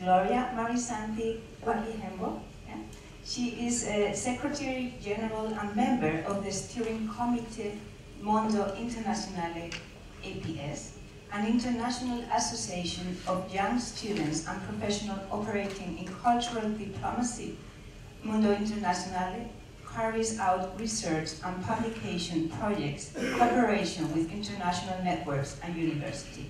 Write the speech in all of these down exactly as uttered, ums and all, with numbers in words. Gloria Marinsanti, yeah? She is a Secretary General and member of the steering committee Mondo Internazionale A P S, an international association of young students and professionals operating in cultural diplomacy. Mondo Internazionale carries out research and publication projects in cooperation with international networks and universities.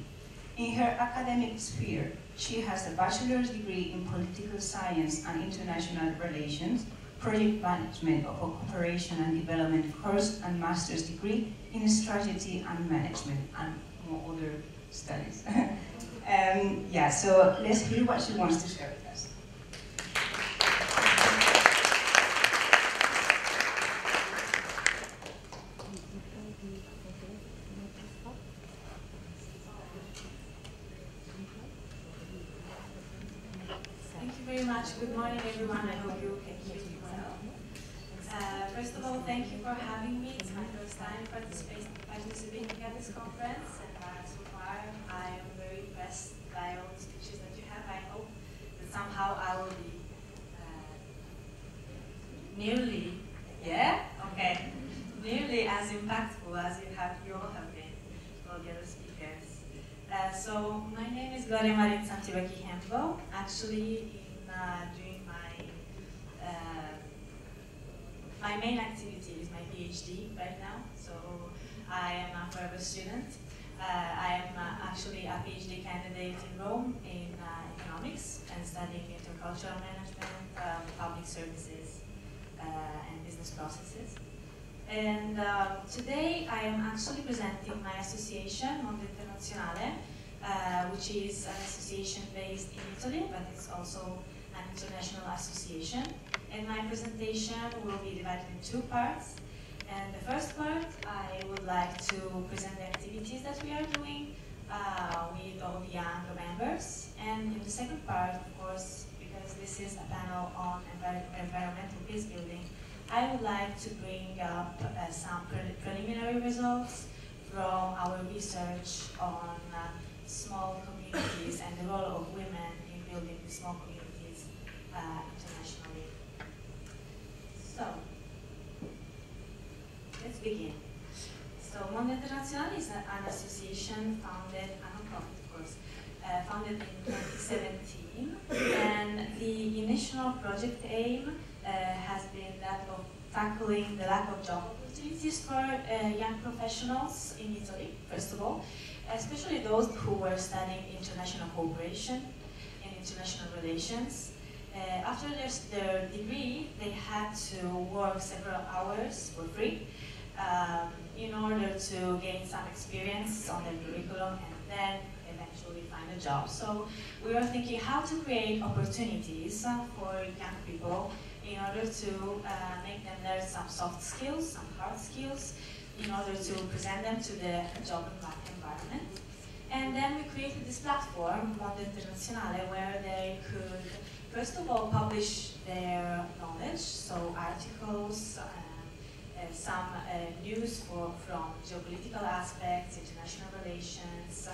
In her academic sphere, she has a bachelor's degree in political science and international relations, project management of cooperation and development course, and master's degree in strategy and management, and more other studies. um, yeah, so let's hear what she wants to share with us. Good morning, everyone. I hope you can hear me well. Uh, first of all, thank you for having me. It's my first time participating at this conference, and uh, so far I am very impressed by all the speeches that you have. I hope that somehow I will be uh, nearly, yeah, okay, nearly as impactful as you have, you all have been, all the other speakers. Uh, so my name is Gloria Marinsanti. Actually. Uh, during my uh, my main activity is my PhD right now, so I am a forever student. Uh, I am uh, actually a PhD candidate in Rome in uh, economics and studying intercultural management, um, public services, uh, and business processes. And uh, today I am actually presenting my association, Mondo Internazionale, uh, which is an association based in Italy, but it's also an international association, and my presentation will be divided in two parts. And the first part, I would like to present the activities that we are doing uh, with all the young members, and in the second part, of course, because this is a panel on env environmental peace building, I would like to bring up uh, some pre preliminary results from our research on uh, small communities and the role of women in building small communities Uh, internationally. So, let's begin. So, Mondo Internazionale is a, an association founded, a non-profit of course, uh, founded in twenty seventeen, and the initial project aim uh, has been that of tackling the lack of job opportunities for uh, young professionals in Italy, first of all, especially those who were studying international cooperation and international relations. Uh, after their, their degree, they had to work several hours for free um, in order to gain some experience on their curriculum and then eventually find a job. So we were thinking how to create opportunities for young people in order to uh, make them learn some soft skills, some hard skills, in order to present them to the job environment. And then we created this platform, Mondo Internazionale, where they could, first of all, publish their knowledge, so articles, uh, uh, some uh, news for, from geopolitical aspects, international relations,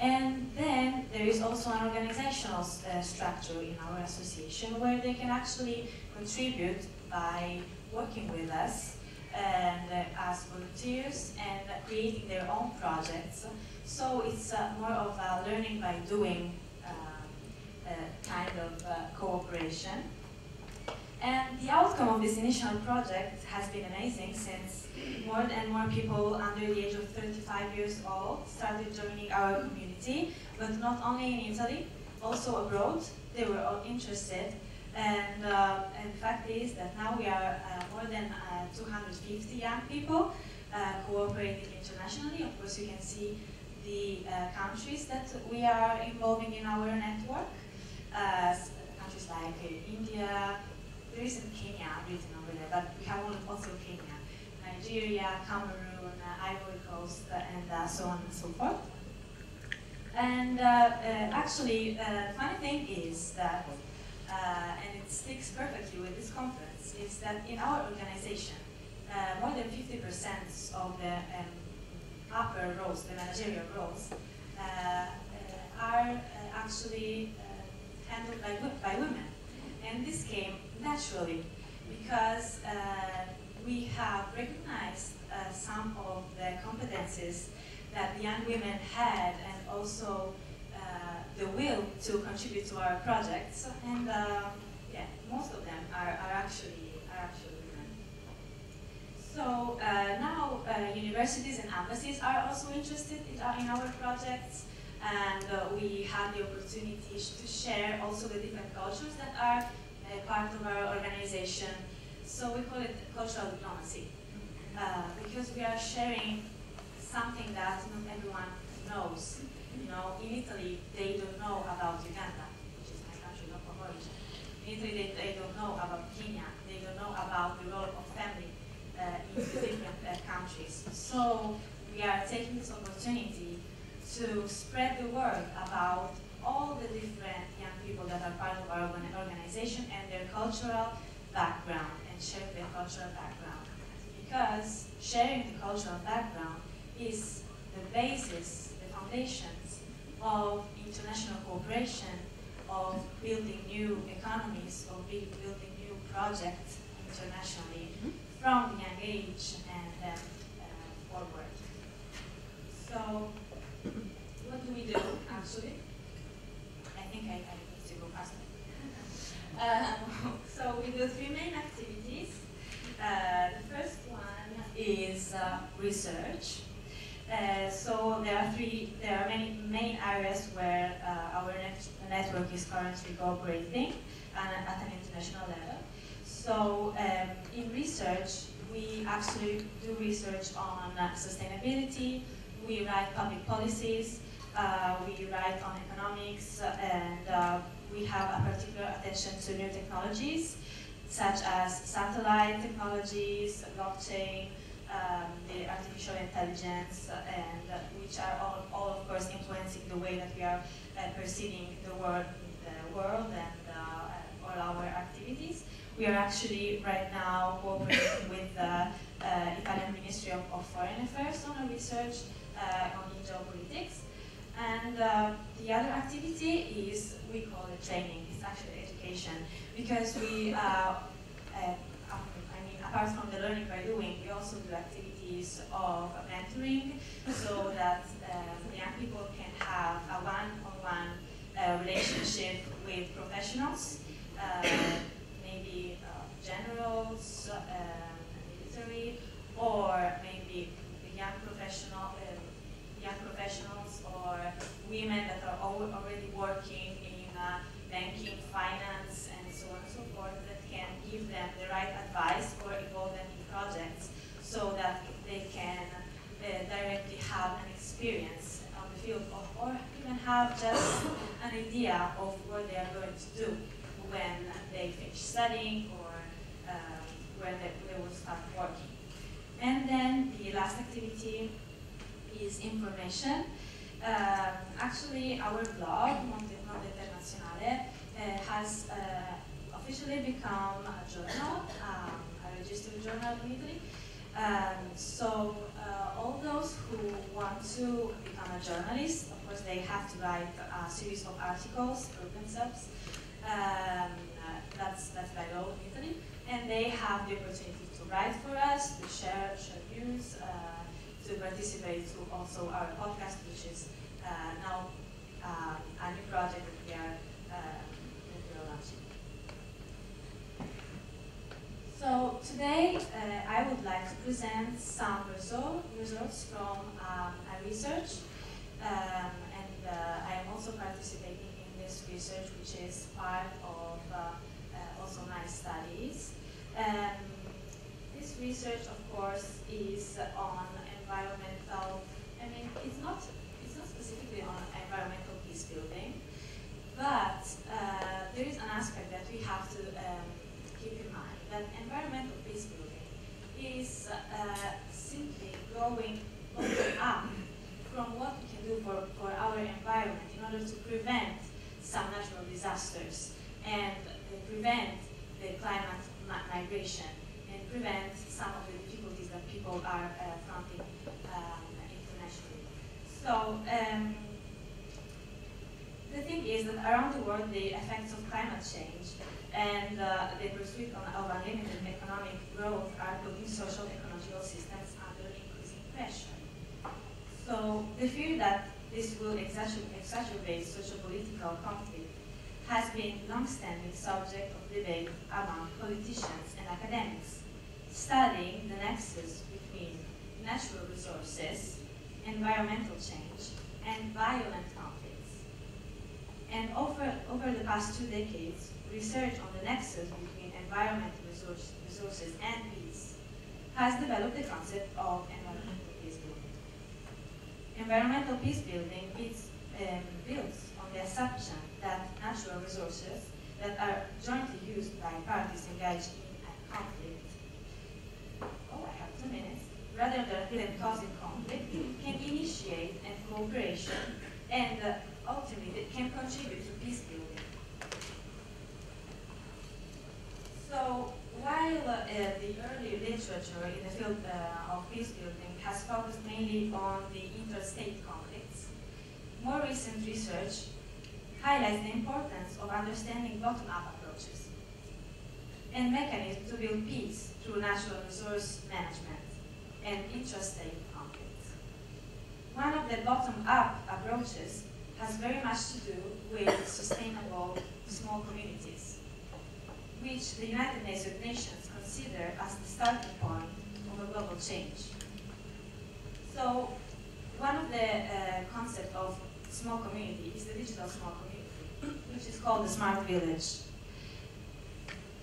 and then there is also an organizational uh, structure in our association where they can actually contribute by working with us and uh, as volunteers and creating their own projects. So it's uh, more of a learning by doing Uh, kind of uh, cooperation. And the outcome of this initial project has been amazing, since more and more people under the age of thirty-five years old started joining our community, but not only in Italy, also abroad. They were all interested, and, uh, and the fact is that now we are uh, more than uh, two hundred fifty young people uh, cooperating internationally. Of course, you can see the uh, countries that we are involving in our network. Uh, countries like uh, India, there isn't Kenya written over there, but we have also Kenya, Nigeria, Cameroon, uh, Ivory Coast, uh, and uh, so on and so forth. And uh, uh, actually, uh, funny thing is that, uh, and it sticks perfectly with this conference, is that in our organization, uh, more than fifty percent of the um, upper roles, the managerial roles, uh, uh, are uh, actually uh, handled by, by women. And this came naturally because uh, we have recognized uh, some of the competencies that the young women had, and also uh, the will to contribute to our projects. And uh, yeah, most of them are, are actually are actually women. So uh, now uh, universities and campuses are also interested in our, in our projects, and uh, we have the opportunity to share also the different cultures that are uh, part of our organization. So we call it cultural diplomacy, uh, because we are sharing something that not everyone knows. You know, in Italy, they don't know about Uganda, which is my country of origin. In Italy, they, they don't know about Kenya. They don't know about the role of family uh, in the different uh, countries. So we are taking this opportunity to spread the word about all the different young people that are part of our organization and their cultural background, and share their cultural background. Because sharing the cultural background is the basis, the foundations of international cooperation, of building new economies, of building new projects internationally from young age and um, uh, forward. So, what do we do actually? I think I, I need to go faster. Uh, so we do three main activities. Uh, the first one is uh, research. Uh, so there are three, there are many main areas where uh, our net network is currently cooperating and at an international level. So um, in research, we actually do research on uh, sustainability. We write public policies. Uh, we write on economics, uh, and uh, we have a particular attention to new technologies, such as satellite technologies, blockchain, Um, the artificial intelligence, uh, and uh, which are all, all, of course, influencing the way that we are uh, perceiving the world, the world, and uh, all our activities. We are actually right now cooperating with the uh, Italian Ministry of, of Foreign Affairs on research uh, on geopolitics. And uh, the other activity is, we call it training. It's actually education, because we. Uh, uh, Apart from the learning by doing, we also do activities of mentoring, so that uh, young people can have a one-on-one uh, relationship with professionals, uh, maybe uh, generals, uh, military, or maybe young professional, uh, young professionals, or women that are al already working in uh, banking, finance, and so on and so forth, that can give them the right advice or involve them in projects, so that they can uh, directly have an experience on the field, of, or even have just an idea of what they are going to do when they finish studying, or um, when they, they will start working. And then the last activity is information. Uh, actually, our blog, Mondo Internazionale, uh, has uh, officially become a journal, um, a registered journal in Italy. Um, so uh, all those who want to become a journalist, of course, they have to write a series of articles, for themselves. Um, uh, that's, that's by law in Italy. And they have the opportunity to write for us, to share, share news, uh, to participate to also our podcast, which is uh, now uh, a new project that we are uh, launching. So today uh, I would like to present some result, results from um, a research, um, and uh, I am also participating in this research, which is part of uh, uh, also my studies. Um, this research, of course, is on environmental, I mean, it's not, it's not specifically on environmental peace building, but uh, there is an aspect that we have to um, keep in mind, that environmental peace building is uh, simply going up from what we can do for, for our environment in order to prevent some natural disasters and prevent the climate migration and prevent some of the difficulties that people are uh, fronting um, internationally. So um, The thing is that around the world, the effects of climate change and uh, the pursuit of unlimited economic growth are putting social ecological systems under increasing pressure. So the fear that this will exacerbate social political conflict has been long-standing subject of debate among politicians and academics, studying the nexus between natural resources, environmental change, and violent conflicts. And over, over the past two decades, research on the nexus between environmental resource, resources and peace has developed the concept of environmental peace building. Environmental peace building is, um, builds on the assumption that natural resources that are jointly used by parties engaged in a conflict, oh, I have two minutes, rather than causing conflict, can initiate and cooperation, and uh, ultimately can contribute to peace building. So while uh, uh, the early literature in the field uh, of peace building has focused mainly on the interstate conflicts, more recent research highlights the importance of understanding bottom-up approaches and mechanisms to build peace through natural resource management and interstate conflicts. One of the bottom-up approaches has very much to do with sustainable small communities, which the United Nations consider as the starting point of a global change. So one of the uh, concepts of small community is the digital small community, which is called the smart village.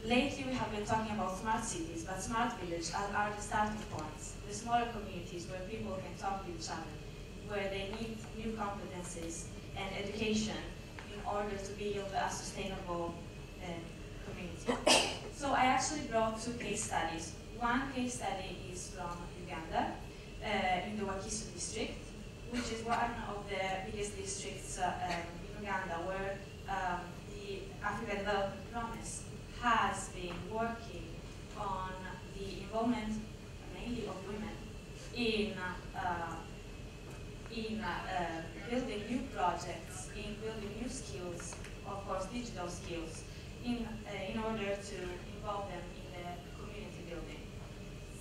Lately we have been talking about smart cities, but smart villages are, are the starting points, the smaller communities where people can talk to each other, where they need new competencies and education in order to build a sustainable uh, community. So I actually brought two case studies. One case study is from Uganda, uh, in the Wakiso district, which is one of the biggest districts uh, in Uganda, where um, the Africa Development Promise has been working on the involvement, mainly of women, in uh, in uh, uh, building new projects, in building new skills, of course, digital skills, in uh, in order to involve them in the community building.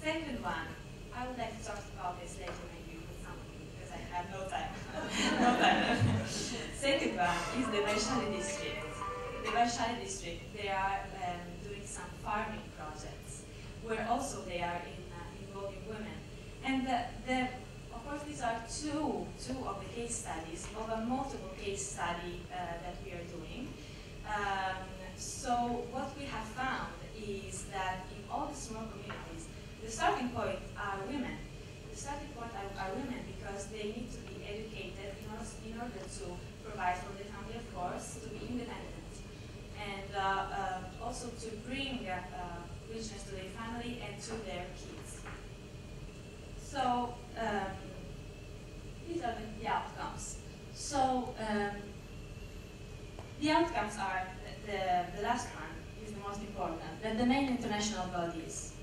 Second one, I would like to talk about this later, maybe with somebody, because I have no time. no time. Second one is the Bashari district. The Bashari district, they are um, doing some farming projects, where also they are in, uh, involving women. And the, the, of course, these are two, two of the case studies of a multiple case study uh, that we are doing. Um, so what we have found is that in all the small communities, the starting point are women. The starting point are, are women because they need to be educated in order, in order to provide for the family, of course, to be independent, and uh, uh, also to bring uh, uh, richness to their family and to their kids. So um, these are the, the outcomes. So um, the outcomes are, the, the last one is the most important, that the main international bodies,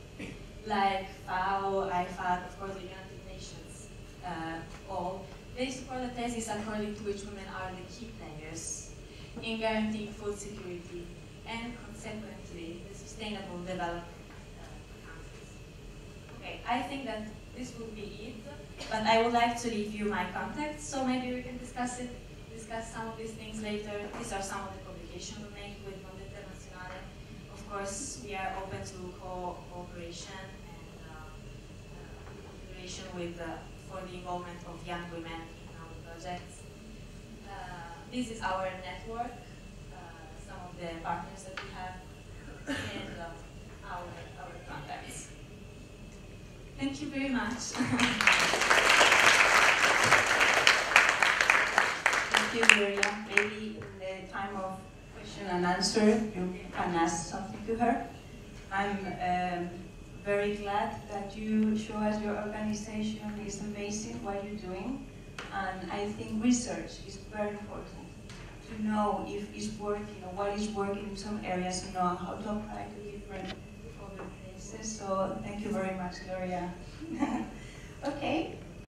like F A O, I F A D, of course the United Nations, uh, all, they support the thesis according to which women are the key players in guaranteeing food security and consequently the sustainable development of countries. Okay, I think that this will be it, but I would like to leave you my contacts, so maybe we can discuss it, discuss some of these things later. These are some of the publications we make with Mondo Internazionale. Of course, we are open to cooperation and collaboration uh, uh, with uh, for the involvement of young women in our projects. Uh, This is our network, uh, some of the partners that we have, and uh, our, our contacts. Thank you very much. Thank you, Gloria. Maybe in the time of question and answer, you can ask something to her. I'm um, very glad that you show us your organization. It's amazing what you're doing. And I think research is very important to know if it's working or what is working in some areas and know how to apply to different places. So thank you very much, Gloria. Okay.